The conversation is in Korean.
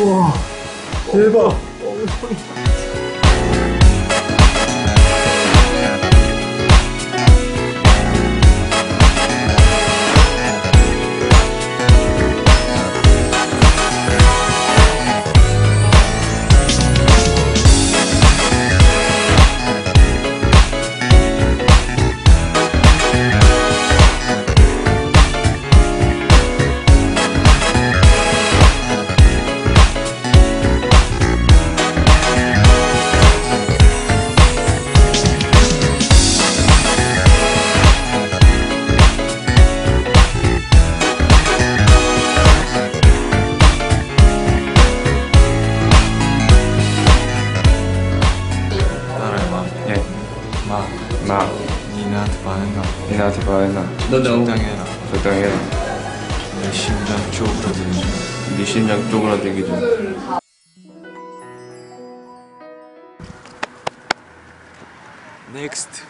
우와 대박. 니나한테 말했나? 적당해라. 적당해라. 내 심장 쪼그라들기 좀. 네 심장 쪼그라들기 좀. Next.